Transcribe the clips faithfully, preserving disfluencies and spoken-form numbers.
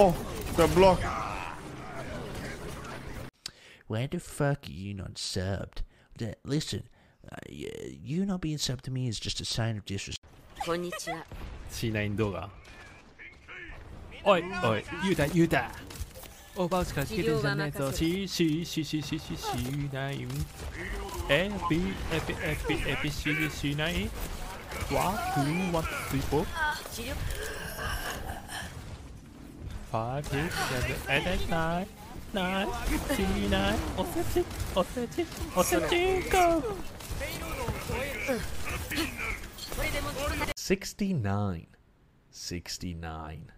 Oh, the block. Where the fuck are you not subbed? Listen, uh, you not being subbed to me is just a sign of disrespect. Konnichiwa. C nine Doga. Oi, oi, you that, you that. Oh, about to get in the net. See, see, see, see, see, see, C nine. A, B, F, F, F, C, C nine. one, two, one, three, four. five, six, seven, eight, nine, nine, C nine, oh, seven, oh, seven, oh, seven, go! sixty-nine, sixty-nine,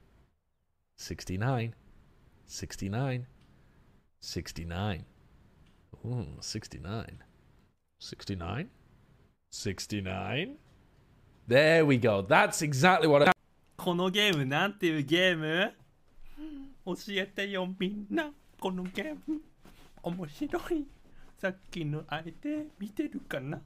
sixty-nine, sixty-nine, sixty-nine, ooh, sixty-nine, sixty-nine, sixty-nine, sixty-nine, there we go, that's exactly what I... このゲームなんていうゲーム? 教えてよみんなこのゲーム面白いさっきのあれで見てるかな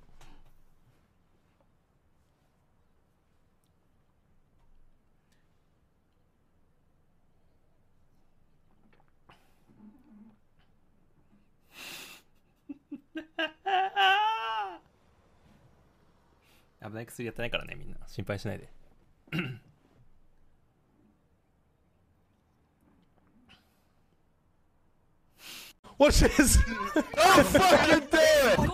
危ない薬やってないからねみんな心配しないでWatch this! Oh fucking damn!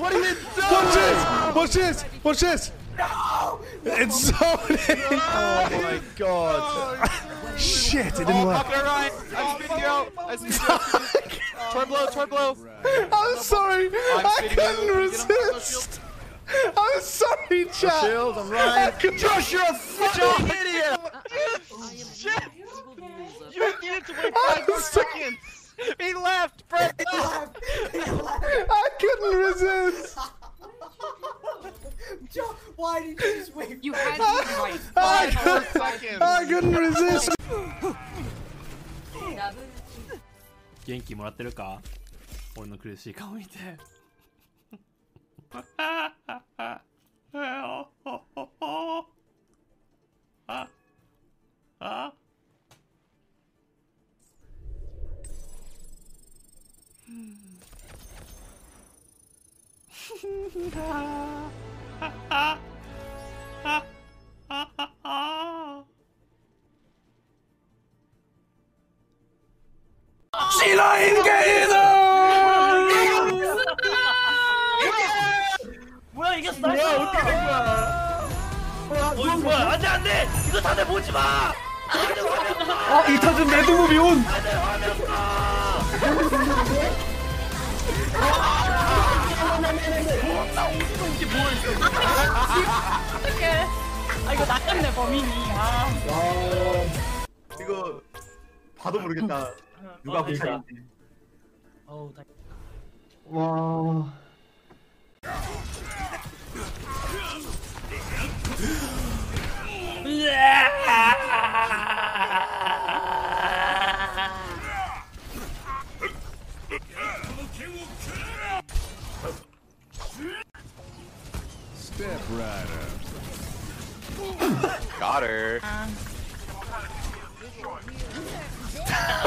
What are you doing? Watch this! Watch this! Watch this! No! It's so Oh my god! Oh, shit! It didn't oh, work. Alright, I'm spinning you out. I'm spinning you out. Try blow, try blow. I'm sorry. I'm I couldn't resist. I'm sorry, chat. Shield, I'm Ryan. Josh, you're a fucking idiot. Shit! You needed to wait five more seconds! He left, bro! He left! He left! I couldn't resist! Joe, why did you just wait? You had to wait five more seconds! I couldn't resist! 元気もらってるか? 俺の苦しい顔見て。あ、あ。 이거 낚았네 범인이 아 이거 봐도 모르겠다 누가 부착인지 어우 다 와 Step right up. Got her. Um.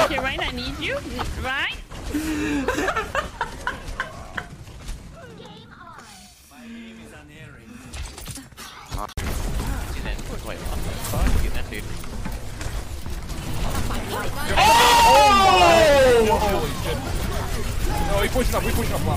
Okay, Ryan, I need you. Ryan? Game on. My name is Anari. Wait, what the fuck? That dude. Oh! No, we pushed up, we pushed up. Wow.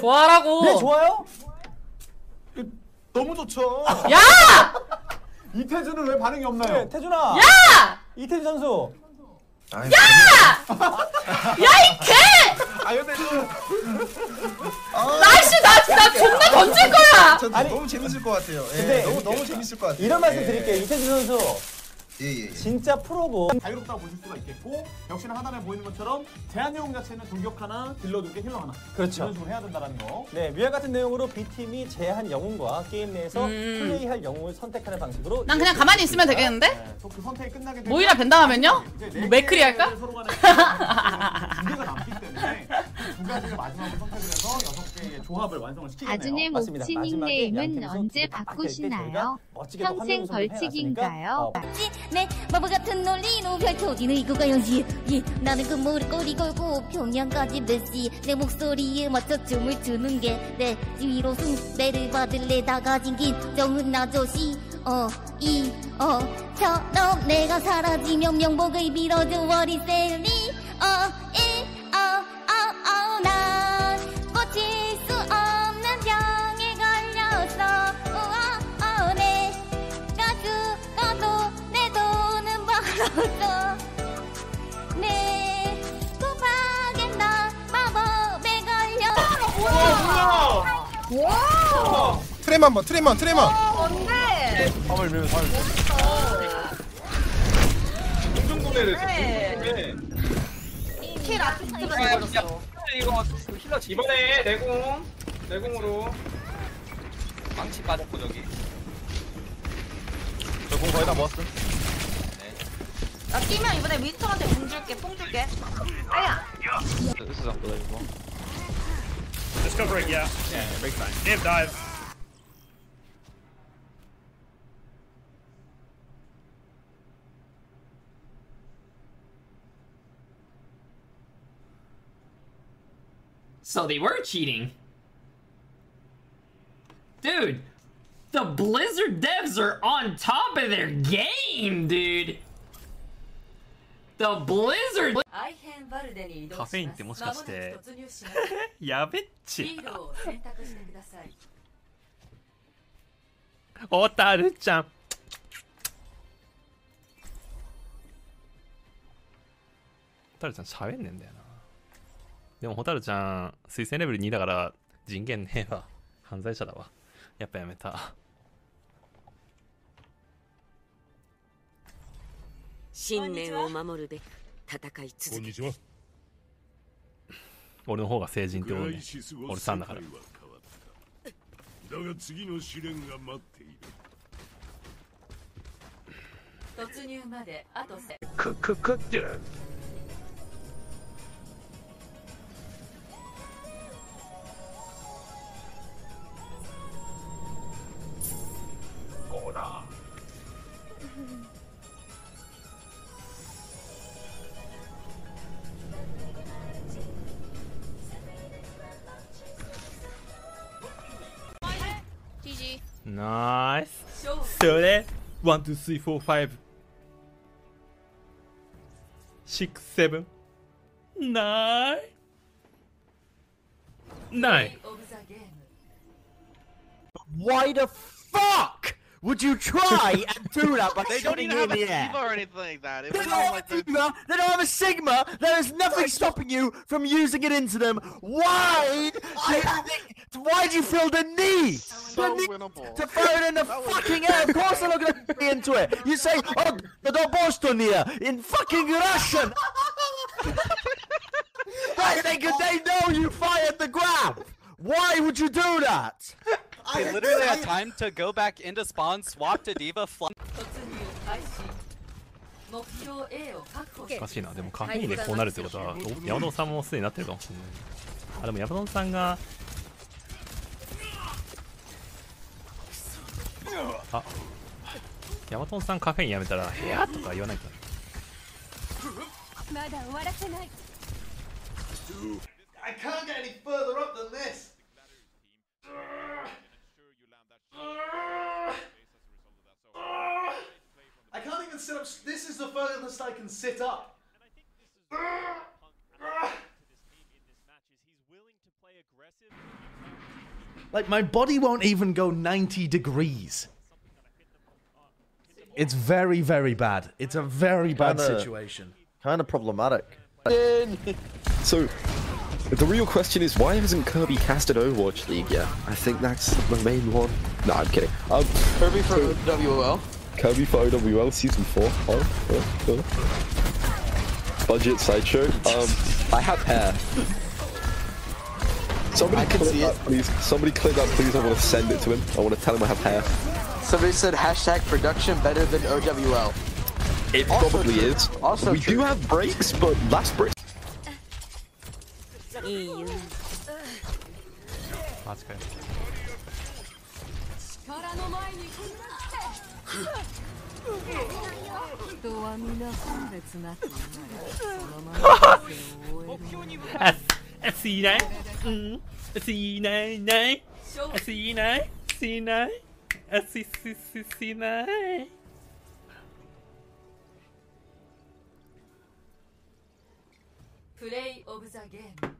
좋아하라고 좋아요? 너무 좋죠. 야! 이태준은 왜 반응이 없나요? 네, 태준아. 야! 이태준 선수. 아니, 야! 야 이 개! 아 근데 나이스 나 나 존나 던질 거야. 아니, 너무 재밌을 것 같아요. 예, 너무 너무 재밌을 것 같아요. 이런 말씀 예. 드릴게요. 이태준 선수. 예, 예. 진짜 프로고 자유롭다고 보실 수가 있겠고 역시나 하단에 보이는 것처럼 제한 내용 자체는 돌격 하나, 딜러 두 개, 힐러 하나 그렇죠. 이런 식으로 해야 된다는 거. 네, 위와 같은 내용으로 B팀이 제한 영웅과 게임 내에서 음... 플레이할 영웅을 선택하는 방식으로 난 그냥 가만히 있으면 되겠는데? 네, 그 선택이 끝나게 되면 모이라 벤다하면요? 뭐 맥크리 할까? 두 가지를 마지막으로 선택을 해서 여섯 개의 조합을 완성을 시키겠네요. 아준의 목치 닉네임은 언제 바꾸시나요? 평생 벌칙인가요? 네, 바보 같은 논리 노별토 니는 이거 가야지. 나는 그 머리꼬리 걸고 평양까지 메시 내 목소리에 맞춰 춤을 추는 게 내 위로 숭배를 받을래 다 가진 긴 정은 아저씨 어, 이, 어 처럼 내가 사라지면 명복을 빌어줘 워리셀리 어, 이, 어 난 고칠 수 없는 병에 걸렸어 우와, 어, 내가 죽어도 내 돈은 벌어져 내 소박엔 나 마법에 걸렸어 와 트레만 봐 트레만 트레만 뭔데? 밥을 밀면 밥을 공중도네를 킬 아티스트로 걸렸어 이거 힐러 집어내 내공 내공으로 망치 빠졌고 저기 저 공 거의 다 모았어 네. 나 뛰면 이번에 윈스턴한테 공 줄게 뽕 줄게 아야 으스 잡고다 이거 Let's go break yeah yeah break fine Nip dive So they were cheating. Dude, the Blizzard devs are on top of their game, dude. The Blizzard... Caffeineってもしかして...やべっち。おたるちゃん。おたるちゃん喋んねんだよな。 でもホタルちゃん推薦レベル にだから人権ねえわ犯罪者だわやっぱやめた信念を守るべく戦い続ける俺の方が成人って思うね俺さんだからだが次の試練が待っている突入まであとせクククって Nice. So there. One, two, three, four, five, six, seven, nine, nine. Why the fuck would you try and do that? But they don't even have a Diva or anything like that. It they, don't like a Diva, they don't have a Sigma. There is nothing stopping you from using it into them. Why? Why do you feel the need? So to throw it in the fucking air, of course they're not going to be into it. You say, oh, the Boston here, in fucking Russian. Right, they, they know you fired the grab. Why would you do that? They literally had time to go back into spawn, swap to Diva, fly. おかしいな、でもカフェインでこうなるってことは、ヤマドンさんもすでになってるかもしれない。あ、でもヤマドンさんが。 あ、ヤマトンさんカフェインやめたら「いや」とか言わないからまだ終わらせない I can't get any further up than this I can't even sit up this is the furthest I can sit up Like, my body won't even go ninety degrees. It's very, very bad. It's a very bad kinda, situation. Kind of problematic. So, the real question is, why hasn't Kirby casted Overwatch League yet? I think that's the main one. No, I'm kidding. Um, Kirby for W O L. Kirby for O W L season four. Oh, oh, oh. Budget Sideshow. Um, I have hair. Somebody I can click see that, it. Please. Somebody click that, please. I want to send it to him. I want to tell him I have hair. Somebody said hashtag production better than O W L. It also probably true. is. Also we true. do have breaks, but last break. E U. That's good. Play of the game.